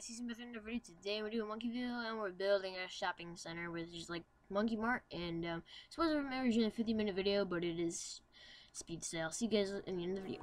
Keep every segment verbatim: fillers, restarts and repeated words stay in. guys, season by three, today we're doing Monkeyville and we're building a shopping center with just like Monkey Mart, and um I suppose I'm doing a fifty minute video, but it is speed sale. See you guys at the end of the video.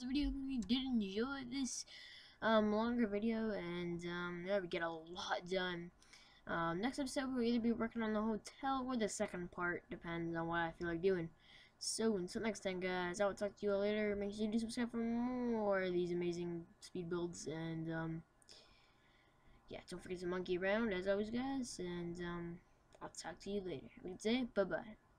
the video. If you did enjoy this um, longer video, and um, yeah, we get a lot done. Um, next episode, we'll either be working on the hotel or the second part, depends on what I feel like doing. So, until next time, guys, I will talk to you all later. Make sure you do subscribe for more of these amazing speed builds, and um, yeah, don't forget to monkey around, as always, guys, and um, I'll talk to you later. Have a good day, bye-bye.